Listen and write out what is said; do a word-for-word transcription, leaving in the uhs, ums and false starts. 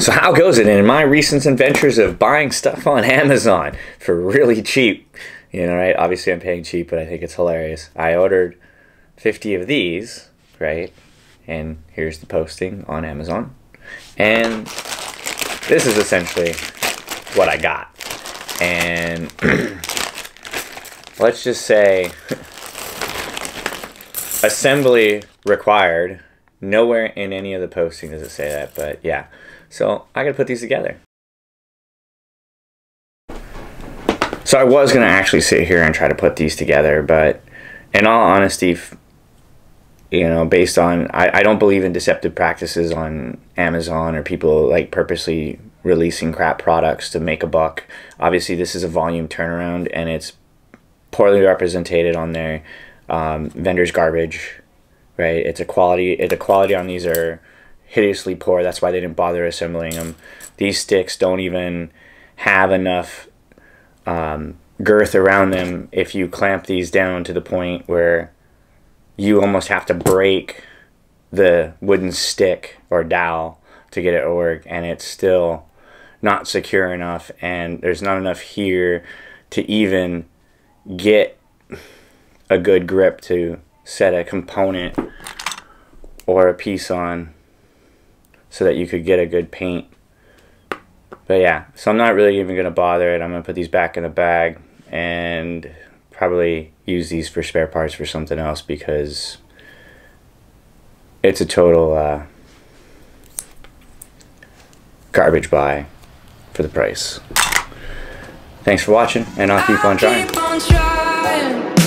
So how goes it in my recent adventures of buying stuff on Amazon for really cheap? You know, right? Obviously I'm paying cheap, but I think it's hilarious. I ordered fifty of these, right? And here's the posting on Amazon. And this is essentially what I got. And let's just say assembly required. Nowhere in any of the posting does it say that, but yeah. So I gotta put these together. So I was gonna actually sit here and try to put these together, but in all honesty, you know, based on, I, I don't believe in deceptive practices on Amazon or people like purposely releasing crap products to make a buck. Obviously this is a volume turnaround and it's poorly represented on their um, vendor's garbage, right? It's a quality, the quality on these are hideously poor. That's why they didn't bother assembling them. These sticks don't even have enough um, girth around them if you clamp these down to the point where you almost have to break the wooden stick or dowel to get it to work, and it's still not secure enough, and there's not enough here to even get a good grip to set a component or a piece on so that you could get a good paint. But yeah, so I'm not really even gonna bother it. I'm gonna put these back in the bag and probably use these for spare parts for something else, because it's a total uh, garbage buy for the price. Thanks for watching, and I'll keep on trying.